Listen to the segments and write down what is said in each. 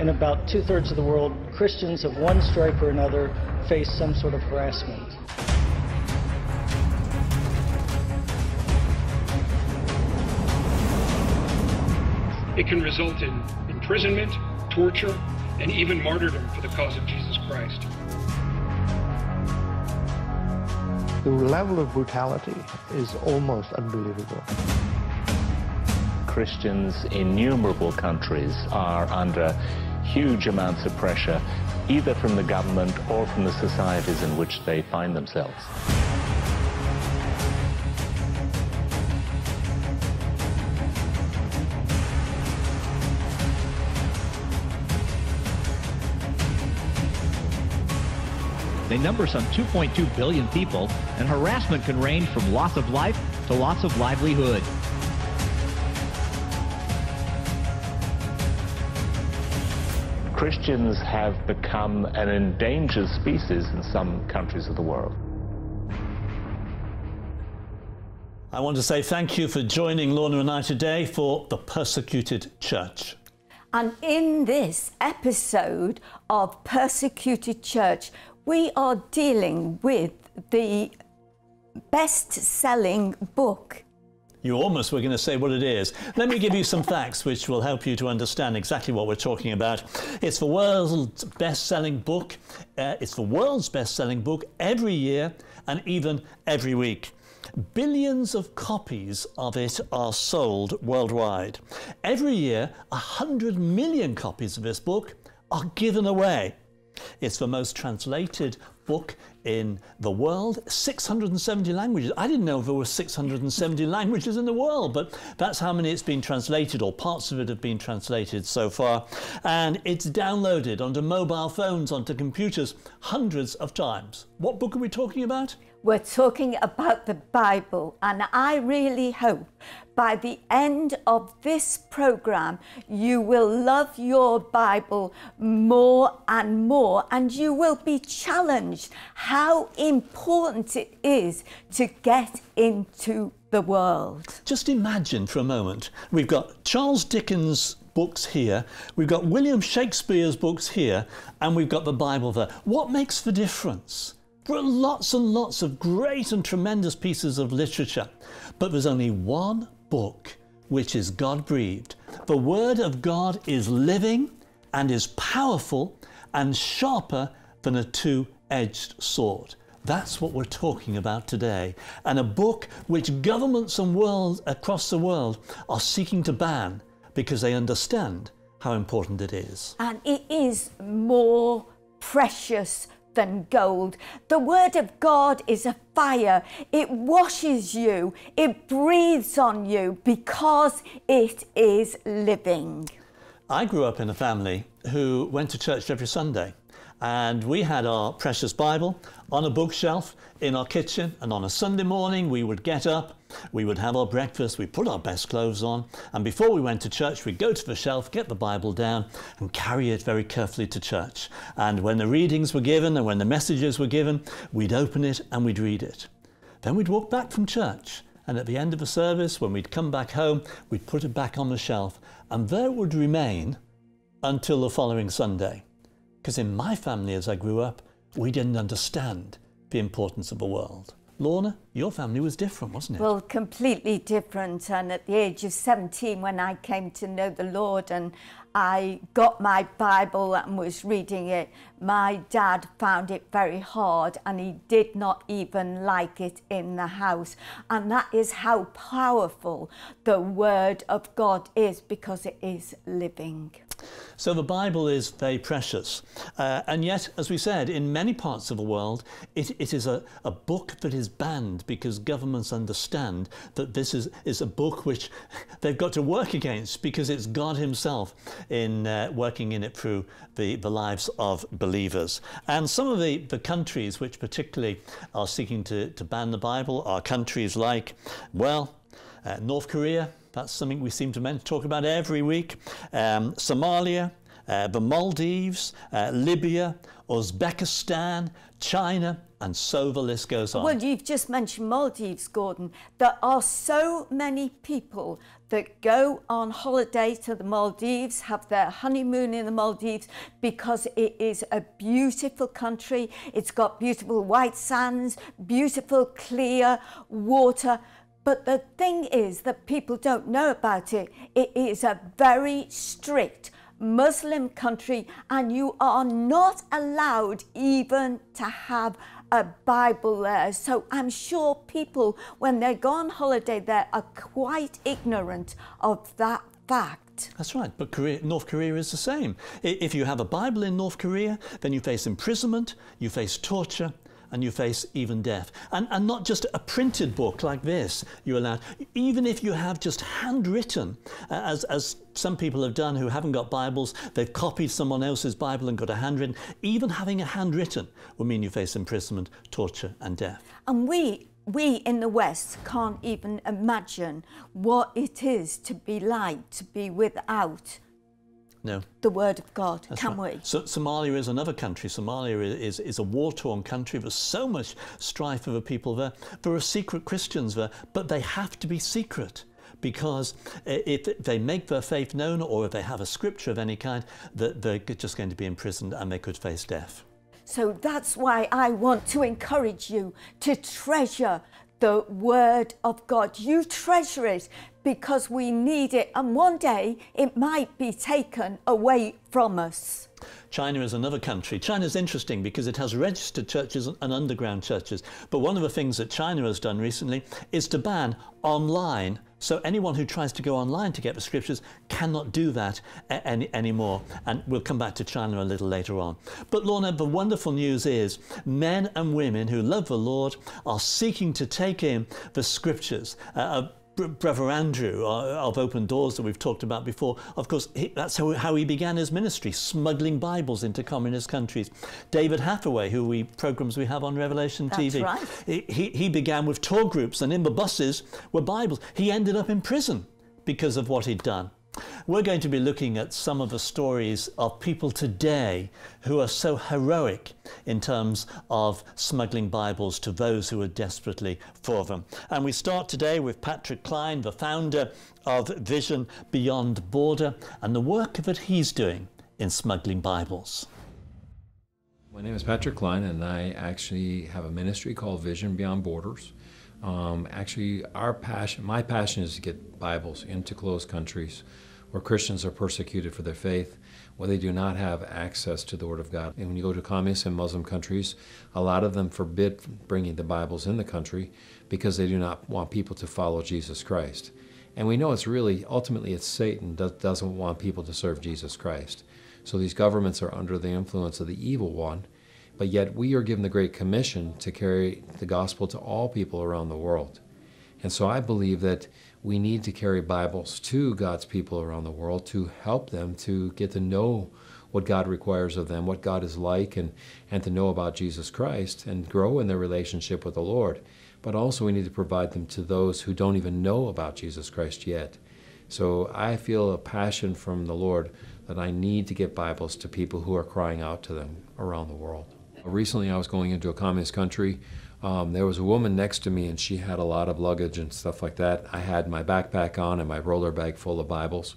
in about two-thirds of the world, Christians of one stripe or another face some sort of harassment. It can result in imprisonment, torture, and even martyrdom for the cause of Jesus Christ. The level of brutality is almost unbelievable. Christians in innumerable countries are under huge amounts of pressure, either from the government or from the societies in which they find themselves. They number some 2.2 billion people, and harassment can range from loss of life to loss of livelihood. Christians have become an endangered species in some countries of the world. I want to say thank you for joining Lorna and I today for The Persecuted Church. And in this episode of Persecuted Church, we are dealing with the best-selling book. You almost were going to say what it is. Let me give you some facts which will help you to understand exactly what we're talking about. It's the world's best-selling book. Every year and even every week. Billions of copies of it are sold worldwide. Every year, 100 million copies of this book are given away. It's the most translated book in the world, 670 languages. I didn't know there were 670 languages in the world, but that's how many it's been translated, or parts of it have been translated so far. And it's downloaded onto mobile phones, onto computers, hundreds of times. What book are we talking about? We're talking about the Bible, and I really hope by the end of this program you will love your Bible more and more, and you will be challenged how important it is to get into the world. Just imagine for a moment, we've got Charles Dickens' books here, we've got William Shakespeare's books here, and we've got the Bible there. What makes the difference? There are lots and lots of great and tremendous pieces of literature, but there's only one book which is God-breathed. The Word of God is living and is powerful and sharper than a two-edged sword. That's what we're talking about today, and a book which governments and world across the world are seeking to ban because they understand how important it is. And it is more precious than gold. The Word of God is a fire. It washes you, it breathes on you, because it is living. I grew up in a family who went to church every Sunday, and we had our precious Bible on a bookshelf in our kitchen, and on a Sunday morning we would get up, we would have our breakfast, we put our best clothes on, and before we went to church we'd go to the shelf, get the Bible down and carry it very carefully to church. And when the readings were given and when the messages were given, we'd open it and we'd read it. Then we'd walk back from church, and at the end of the service, when we'd come back home, we'd put it back on the shelf, and there it would remain until the following Sunday. Because in my family, as I grew up, we didn't understand the importance of the world. Lorna, your family was different, wasn't it? Well, completely different. And at the age of 17, when I came to know the Lord and I got my Bible and was reading it, my dad found it very hard, and he did not even like it in the house. And that is how powerful the Word of God is, because it is living. So the Bible is very precious, and yet, as we said, in many parts of the world it is a book that is banned because governments understand that this is a book which they've got to work against, because it's God himself in working in it through the lives of believers. And some of the countries which particularly are seeking to ban the Bible are countries like, well, North Korea. That's something we seem to talk about every week. Somalia, the Maldives, Libya, Uzbekistan, China, and so the list goes on. Well, you've just mentioned Maldives, Gordon. There are so many people that go on holiday to the Maldives, have their honeymoon in the Maldives, because it is a beautiful country. It's got beautiful white sands, beautiful clear water. But the thing is that people don't know about it. It is a very strict Muslim country, and you are not allowed even to have a Bible there. So I'm sure people, when they go on holiday there, are quite ignorant of that fact. That's right, but North Korea is the same. If you have a Bible in North Korea, then you face imprisonment, you face torture, and you face even death. And not just a printed book like this you're allowed. Even if you have just handwritten, as some people have done who haven't got Bibles, they've copied someone else's Bible and got a handwritten. Even having a handwritten will mean you face imprisonment, torture and death. And we in the West can't even imagine what it is to be like, to be without the Word of God, can we? So Somalia is another country. Somalia is a war-torn country. There's so much strife over people there. There are secret Christians there, but they have to be secret, because if they make their faith known, or if they have a scripture of any kind, that they're just going to be imprisoned and they could face death. So that's why I want to encourage you to treasure the Word of God. You treasure it, because we need it, and one day it might be taken away from us. China is another country. China's interesting because it has registered churches and underground churches. But one of the things that China has done recently is to ban online. So anyone who tries to go online to get the scriptures cannot do that anymore. And we'll come back to China a little later on. But Lorna, the wonderful news is men and women who love the Lord are seeking to take in the scriptures. Brother Andrew of Open Doors that we've talked about before, of course, that's how he began his ministry, smuggling Bibles into communist countries. David Hathaway, who programs we have on Revelation TV, that's right. He began with tour groups, and in the buses were Bibles. He ended up in prison because of what he'd done. We're going to be looking at some of the stories of people today who are so heroic in terms of smuggling Bibles to those who are desperately for them. And we start today with Patrick Klein, the founder of Vision Beyond Borders, and the work that he's doing in smuggling Bibles. My name is Patrick Klein, and I actually have a ministry called Vision Beyond Borders. Actually, my passion is to get Bibles into closed countries where Christians are persecuted for their faith, where they do not have access to the Word of God. And when you go to communist and Muslim countries, a lot of them forbid bringing the Bibles in the country because they do not want people to follow Jesus Christ. And we know it's really, ultimately it's Satan that doesn't want people to serve Jesus Christ. So these governments are under the influence of the evil one, but yet we are given the Great Commission to carry the gospel to all people around the world. And so I believe that we need to carry Bibles to God's people around the world to help them to get to know what God requires of them, what God is like, and to know about Jesus Christ and grow in their relationship with the Lord. But also we need to provide them to those who don't even know about Jesus Christ yet. So I feel a passion from the Lord that I need to get Bibles to people who are crying out to them around the world. Recently, I was going into a communist country. There was a woman next to me, and she had a lot of luggage and stuff like that. I had my backpack on and my roller bag full of Bibles.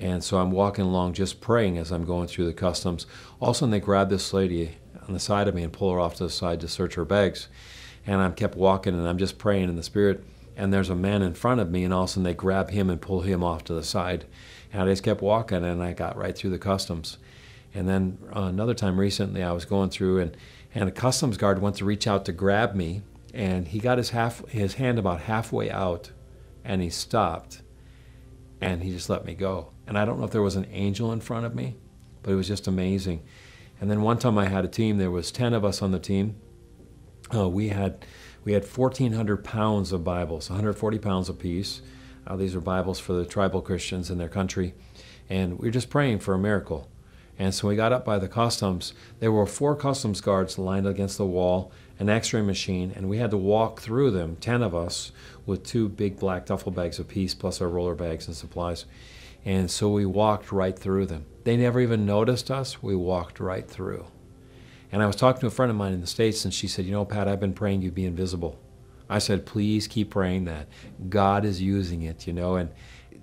And so I'm walking along just praying as I'm going through the customs. All of a sudden, they grab this lady on the side of me and pull her off to the side to search her bags. And I kept walking, and I'm just praying in the Spirit. And there's a man in front of me, and all of a sudden, they grab him and pull him off to the side. And I just kept walking, and I got right through the customs. And then another time recently, I was going through, and a customs guard went to reach out to grab me, and he got his hand about halfway out, and he stopped, and he just let me go. And I don't know if there was an angel in front of me, but it was just amazing. And then one time I had a team. There was 10 of us on the team. We had 1,400 pounds of Bibles, 140 pounds apiece. These are Bibles for the tribal Christians in their country, and we were just praying for a miracle. And so we got up by the customs. There were 4 customs guards lined against the wall, an x-ray machine, and we had to walk through them, 10 of us, with 2 big black duffel bags apiece, plus our roller bags and supplies. And so we walked right through them. They never even noticed us. We walked right through. And I was talking to a friend of mine in the States, and she said, you know, Pat, I've been praying you'd be invisible. I said, please keep praying that. God is using it, you know. And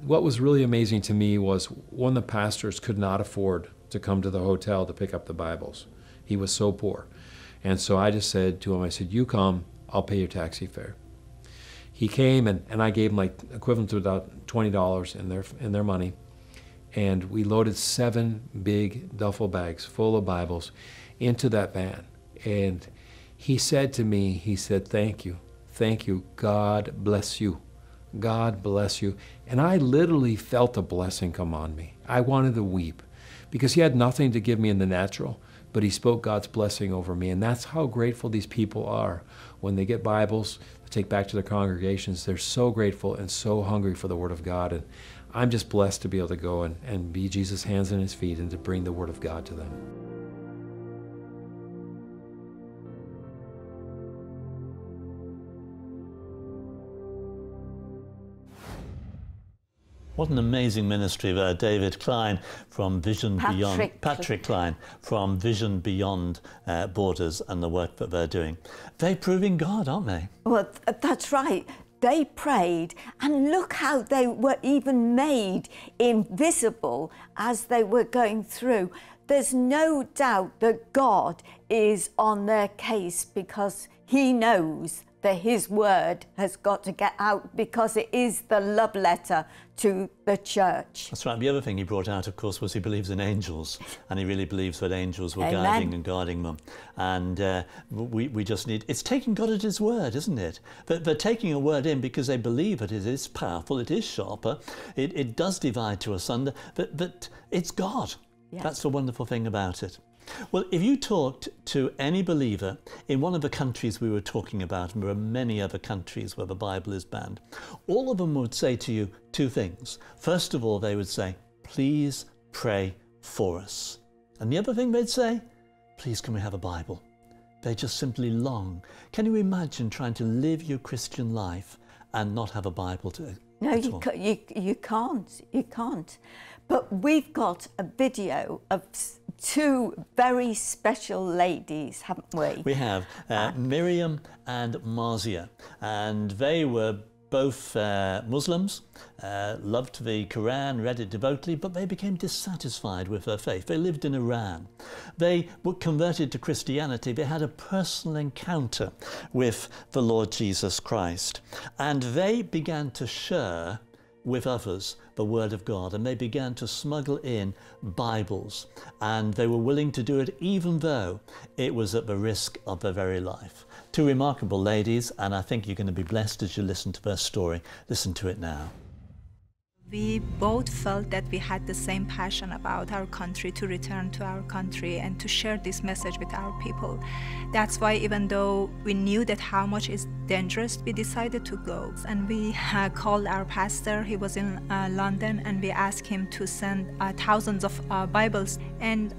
what was really amazing to me was one of the pastors could not afford to come to the hotel to pick up the Bibles. He was so poor. And so I just said to him, I said, you come, I'll pay your taxi fare. He came and I gave him like equivalent to about $20 in their money. And we loaded 7 big duffel bags full of Bibles into that van. And he said to me, he said, thank you. Thank you. God bless you. God bless you. And I literally felt a blessing come on me. I wanted to weep because he had nothing to give me in the natural, but he spoke God's blessing over me. And that's how grateful these people are. When they get Bibles to take back to their congregations, they're so grateful and so hungry for the Word of God. And I'm just blessed to be able to go and be Jesus' hands and his feet and to bring the Word of God to them. What an amazing ministry by David Klein from Vision Beyond, Patrick Klein from Vision Beyond Borders and the work that they're doing. They're proving God, aren't they? Well, that's right. They prayed and look how they were even made invisible as they were going through. There's no doubt that God is on their case because he knows that his word has got to get out because it is the love letter to the church. That's right. The other thing he brought out, of course, was he believes in angels, and he really believes that angels were guiding and guarding them. And we just need... It's taking God at his word, isn't it? They're taking a word in because they believe that it is powerful, it is sharper, it does divide to asunder, but it's God. Yes. That's the wonderful thing about it. Well, if you talked to any believer in one of the countries we were talking about, and there are many other countries where the Bible is banned, all of them would say to you 2 things. First of all, they would say, please pray for us. And the other thing they'd say, please can we have a Bible? They just simply long. Can you imagine trying to live your Christian life and not have a Bible to... No, you can't. You can't. But we've got a video of 2 very special ladies, haven't we? We have Miriam and Marzia, and they were both Muslims, loved the Quran, read it devoutly, but they became dissatisfied with their faith. They lived in Iran. They were converted to Christianity. They had a personal encounter with the Lord Jesus Christ, and they began to share with others the Word of God, and they began to smuggle in Bibles, and they were willing to do it even though it was at the risk of their very life. 2 remarkable ladies, and I think you're going to be blessed as you listen to their story. Listen to it now. We both felt that we had the same passion about our country, to return to our country and to share this message with our people. That's why, even though we knew that how much is dangerous, we decided to go. And we called our pastor. He was in London, and we asked him to send thousands of Bibles. And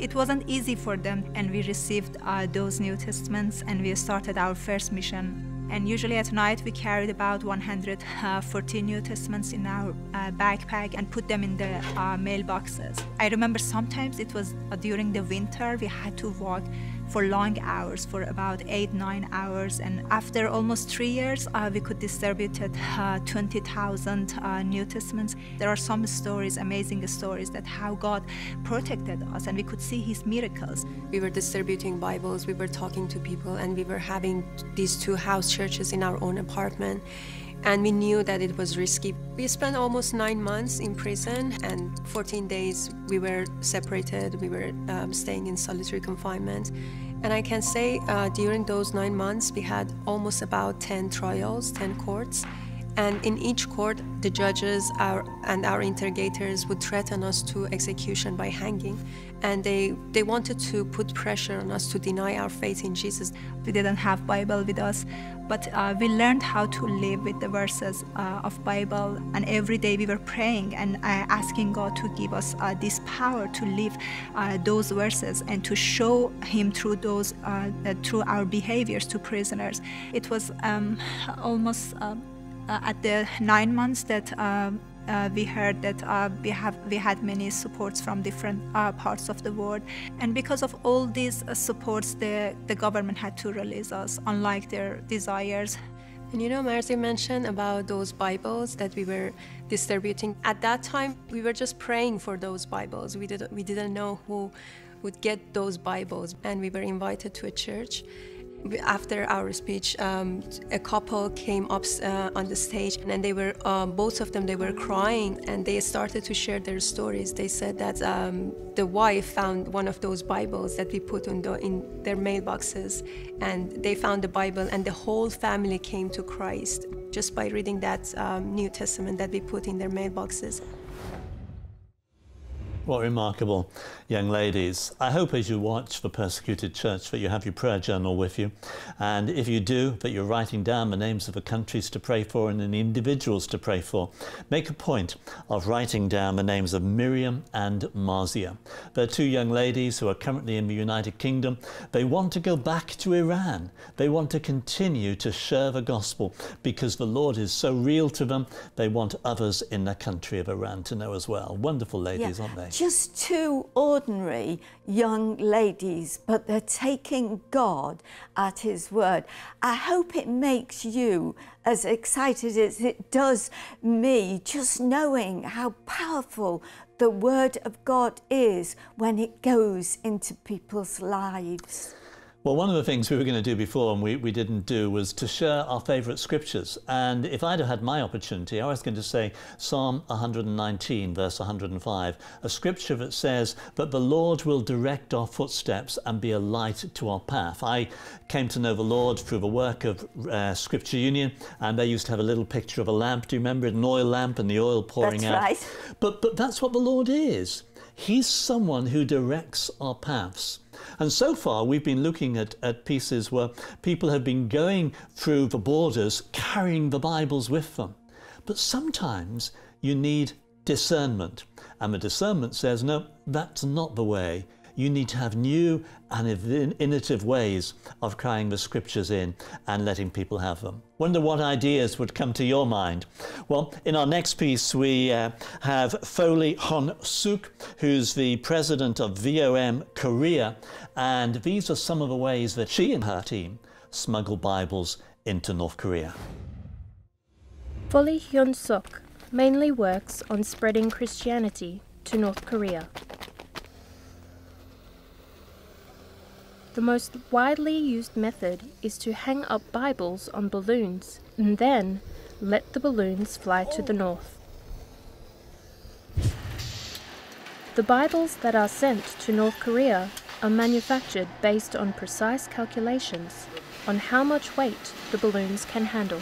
it wasn't easy for them. And we received those New Testaments, and we started our first mission. And usually at night we carried about 140 New Testaments in our backpack and put them in the mailboxes. I remember sometimes it was during the winter we had to walk for long hours, for about 8-9 hours, and after almost 3 years we could distribute 20,000 New Testaments. There are some stories, amazing stories, that how God protected us and we could see his miracles. We were distributing Bibles, we were talking to people, and we were having these 2 house churches in our own apartment, and we knew that it was risky. We spent almost 9 months in prison, and 14 days we were separated. We were staying in solitary confinement. And I can say during those 9 months, we had almost about 10 trials, 10 courts. And in each court, the judges and our interrogators would threaten us to execution by hanging. And they wanted to put pressure on us to deny our faith in Jesus. We didn't have Bible with us, but we learned how to live with the verses of Bible. And every day we were praying and asking God to give us this power to live those verses and to show him through those, through our behaviors to prisoners. It was almost at the 9 months that we heard that we had many supports from different parts of the world, and because of all these supports, the government had to release us, unlike their desires. And you know, Marzia mentioned about those Bibles that we were distributing. At that time, we were just praying for those Bibles. We didn't know who would get those Bibles, and we were invited to a church. After our speech, a couple came up on the stage, and they were, both of them, they were crying, and they started to share their stories. They said that the wife found one of those Bibles that we put in their mailboxes, and they found the Bible, and the whole family came to Christ just by reading that New Testament that we put in their mailboxes. What remarkable young ladies. I hope as you watch the Persecuted Church that you have your prayer journal with you. And if you do, that you're writing down the names of the countries to pray for and the individuals to pray for. Make a point of writing down the names of Miriam and Marzia. They're two young ladies who are currently in the United Kingdom. They want to go back to Iran. They want to continue to share the gospel because the Lord is so real to them. They want others in the country of Iran to know as well. Wonderful ladies, aren't they? Just two ordinary young ladies, but they're taking God at his word. I hope it makes you as excited as it does me, just knowing how powerful the word of God is when it goes into people's lives. Well, one of the things we were going to do before and we didn't do was to share our favourite scriptures. And if I'd have had my opportunity, I was going to say Psalm 119, verse 105, a scripture that says that the Lord will direct our footsteps and be a light to our path. I came to know the Lord through the work of Scripture Union, and they used to have a little picture of a lamp. Do you remember it? An oil lamp and the oil pouring out. That's right. But that's what the Lord is. He's someone who directs our paths. And so far we've been looking at pieces where people have been going through the borders carrying the Bibles with them. But sometimes you need discernment, and the discernment says, no, that's not the way. You need to have new and innovative ways of carrying the scriptures in and letting people have them. Wonder what ideas would come to your mind? Well, in our next piece, we have Foley Hyun-Suk, who's the president of VOM Korea, and these are some of the ways that she and her team smuggle Bibles into North Korea. Foley Hyun-Suk mainly works on spreading Christianity to North Korea. The most widely used method is to hang up Bibles on balloons and then let the balloons fly to the north. The Bibles that are sent to North Korea are manufactured based on precise calculations on how much weight the balloons can handle.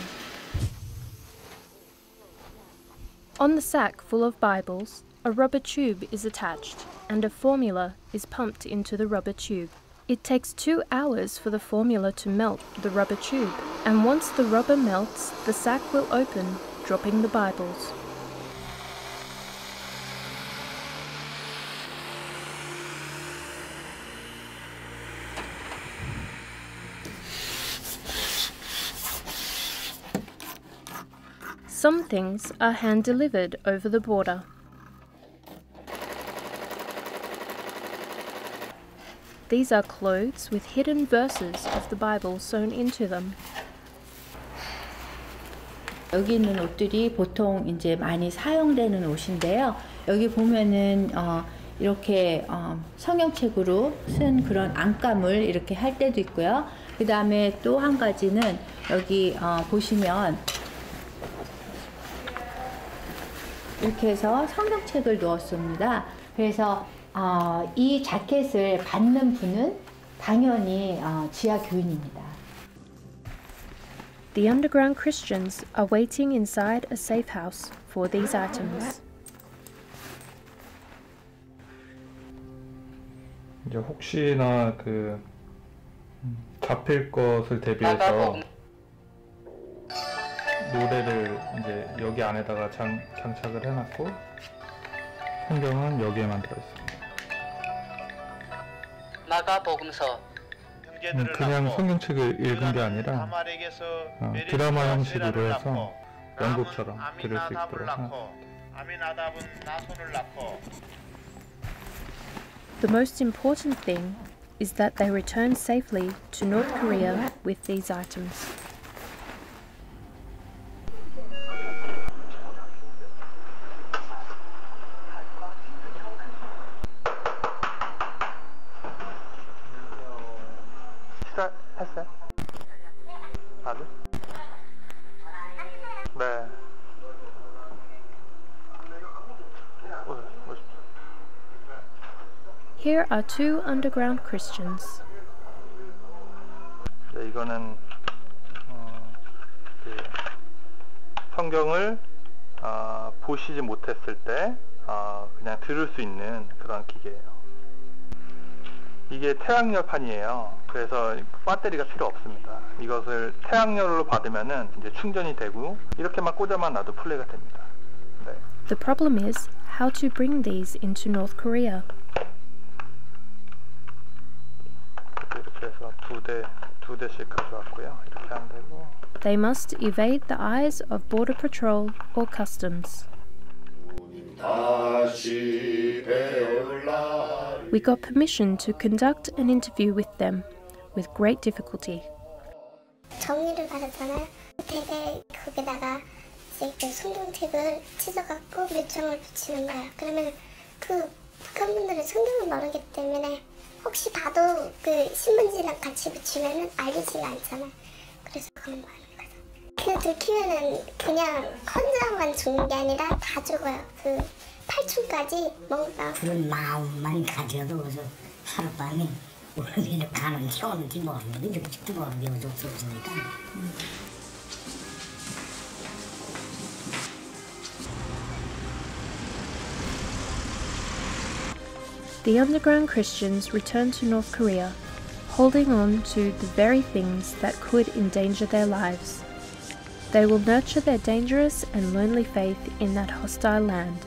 On the sack full of Bibles, a rubber tube is attached and a formula is pumped into the rubber tube. It takes 2 hours for the formula to melt the rubber tube, and once the rubber melts, the sack will open, dropping the Bibles. Some things are hand-delivered over the border. These are clothes with hidden verses of the Bible sewn into them. 여기 있는 옷들이 보통 이제 많이 사용되는 옷인데요. 여기 보면은 이렇게 성경책으로 쓴 그런 안감을 이렇게 할 때도 있고요. 그 다음에 또 한 가지는 여기 보시면 이렇게 해서 성경책을 넣었습니다. 그래서 이 자켓을 받는 분은 당연히 지하 교인입니다. The underground Christians are waiting inside a safe house for these items. 이제 혹시나 그 잡힐 것을 대비해서 노래를 이제 여기 안에다가 장착을 해놨고 성경은 여기에만 들어있습니다. 그냥 성경책을 읽은 게 아니라 드라마 형식으로 해서 연극처럼 들을 수 있도록 The most important thing is that they return safely to North Korea with these items. Here are two underground Christians. 네, 이거는 그 성경을 보시지 못했을 때 그냥 들을 수 있는 그런 기계예요. 이게 태양열판이에요. 그래서 배터리가 필요 없습니다. 이것을 태양열로 받으면은 이제 충전이 되고 이렇게만 꽂아만 놔도 플레이가 됩니다. 네. The problem is how to bring these into North Korea. 이렇게 해서 두 대씩 가져왔고요. 이렇게 하면 되고. They must evade the eyes of border patrol or customs. We got permission to conduct an interview with them, with great difficulty. The underground Christians returned to North Korea, holding on to the very things that could endanger their lives. They will nurture their dangerous and lonely faith in that hostile land.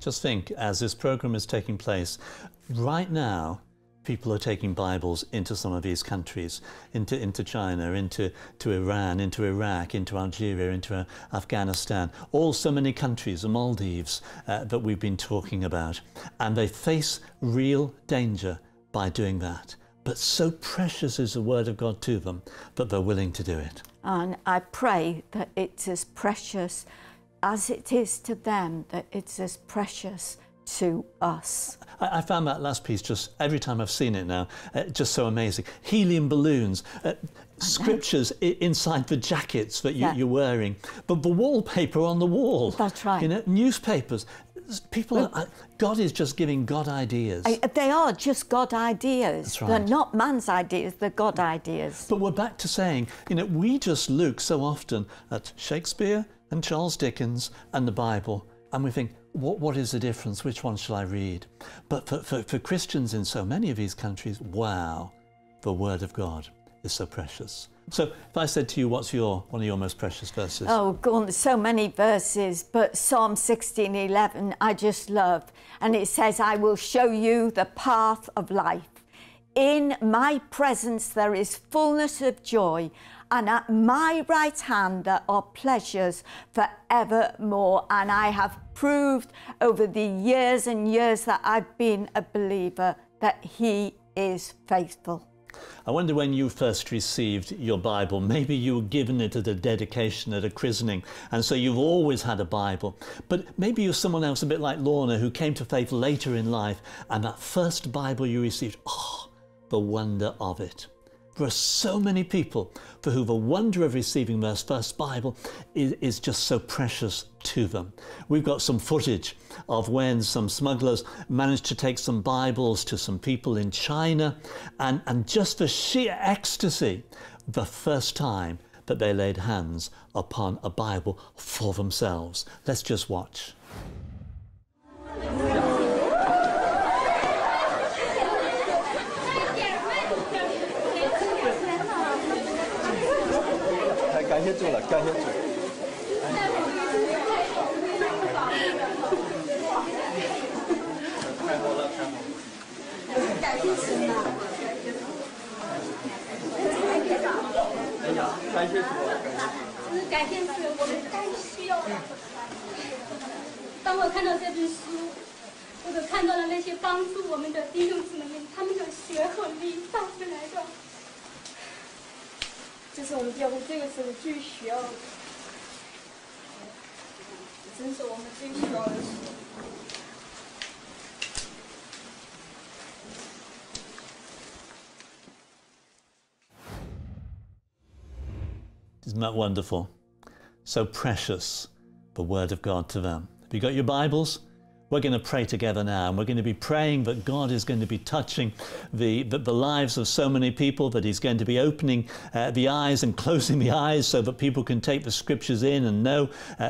Just think, as this program is taking place, right now, people are taking Bibles into some of these countries, into China, into Iran, into Iraq, into Algeria, into Afghanistan, all so many countries, the Maldives, that we've been talking about. And they face real danger by doing that. But so precious is the Word of God to them that they're willing to do it. And I pray that it's as precious as it is to them, that it's as precious to us. I found that last piece, just every time I've seen it now, just so amazing. Helium balloons, scriptures inside the jackets that you're wearing, but the wallpaper on the wall. That's right. You know, newspapers. People, God is just giving God ideas. They are just God ideas. That's right. They're not man's ideas, they're God ideas. But we're back to saying, you know, we just look so often at Shakespeare and Charles Dickens and the Bible, and we think, what is the difference? Which one shall I read? But for Christians in so many of these countries, wow, the Word of God is so precious. So if I said to you, what's one of your most precious verses? Oh, God, there's so many verses, but Psalm 16:11, I just love. And it says, I will show you the path of life. In my presence there is fullness of joy, and at my right hand there are pleasures forevermore. And I have proved over the years and years that I've been a believer that He is faithful. I wonder when you first received your Bible. Maybe you were given it at a dedication, at a christening, and so you've always had a Bible. But maybe you're someone else, a bit like Lorna, who came to faith later in life, and that first Bible you received, oh, the wonder of it. There are so many people for whom the wonder of receiving their first Bible is just so precious to them. We've got some footage of when some smugglers managed to take some Bibles to some people in China, and just the sheer ecstasy the first time that they laid hands upon a Bible for themselves. Let's just watch. Isn't that wonderful? So precious, the Word of God to them. Have you got your Bibles? We're going to pray together now, and we're going to be praying that God is going to be touching the lives of so many people, that he's going to be opening the eyes and closing the eyes so that people can take the scriptures in and know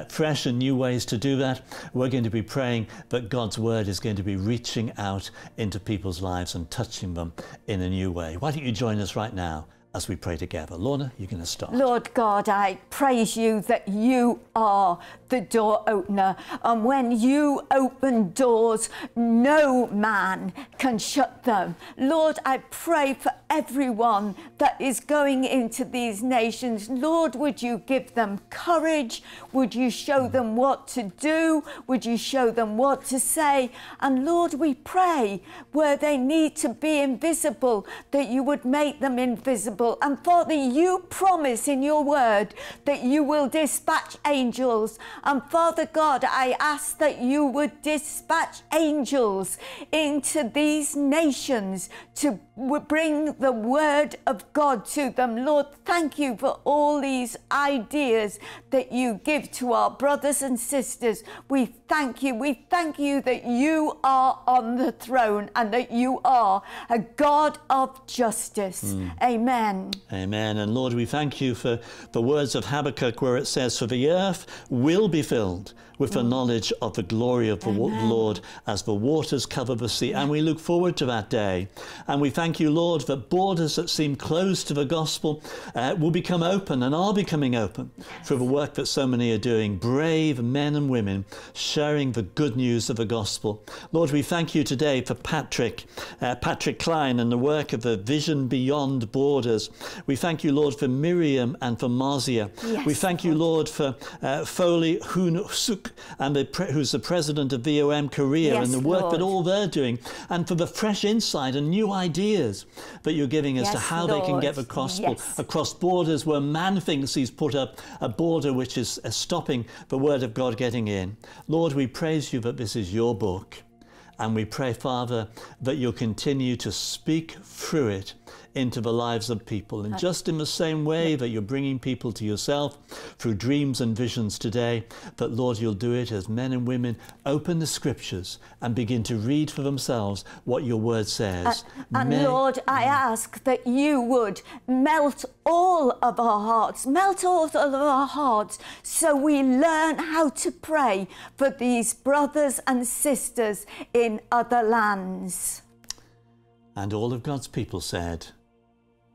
fresh and new ways to do that. We're going to be praying that God's word is going to be reaching out into people's lives and touching them in a new way. Why don't you join us right now as we pray together? Lorna, you're going to start. Lord God, I praise you that you are the door opener. And when you open doors, no man can shut them. Lord, I pray for everyone that is going into these nations. Lord, would you give them courage? Would you show them what to do? Would you show them what to say? And Lord, we pray where they need to be invisible, that you would make them invisible. And Father, you promise in your word that you will dispatch angels. And Father God, I ask that you would dispatch angels into these nations to bring the word of God to them. Lord, thank you for all these ideas that you give to our brothers and sisters. We thank you. We thank you that you are on the throne and that you are a God of justice. Amen. Amen. And Lord, we thank you for the words of Habakkuk where it says, for the earth will be filled with the knowledge of the glory of the Lord as the waters cover the sea. And we look forward to that day. And we thank you, Lord, that borders that seem closed to the gospel will become open and are becoming open through the work that so many are doing. Brave men and women sharing the good news of the gospel. Lord, we thank you today for Patrick Klein and the work of the Vision Beyond Borders. We thank you, Lord, for Miriam and for Marzia. We thank you, Lord, for Foley Hyun-Suk, and who's the president of VOM Korea, and the work that all they're doing, and for the fresh insight and new ideas that you're giving as to how they can get the gospel across borders where man thinks he's put up a border which is stopping the word of God getting in. Lord, we praise you that this is your book, and we pray, Father, that you'll continue to speak through it into the lives of people. And just in the same way that you're bringing people to yourself through dreams and visions today, but Lord, you'll do it as men and women open the scriptures and begin to read for themselves what your word says. And Lord, I ask that you would melt all of our hearts, melt all of our hearts, so we learn how to pray for these brothers and sisters in other lands. And all of God's people said,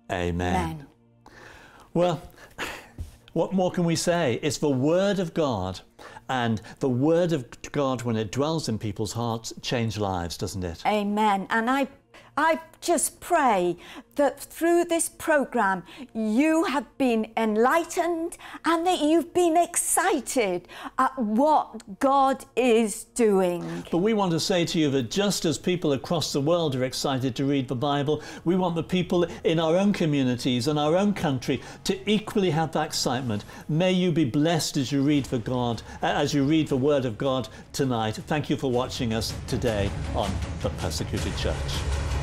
Amen. Well, what more can we say? It's the word of God, and the word of God, when it dwells in people's hearts, changes lives, doesn't it? Amen. And I just pray that through this programme you have been enlightened and that you've been excited at what God is doing. But we want to say to you that just as people across the world are excited to read the Bible, we want the people in our own communities and our own country to equally have that excitement. May you be blessed as you read for God, as you read the Word of God tonight. Thank you for watching us today on The Persecuted Church.